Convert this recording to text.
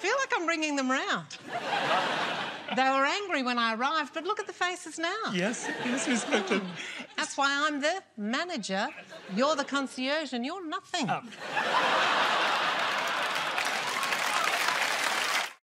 feel like I'm bringing them round. They were angry when I arrived, but look at the faces now. Yes, yes, Miss Crichton. That's why I'm the manager, you're the concierge and you're nothing.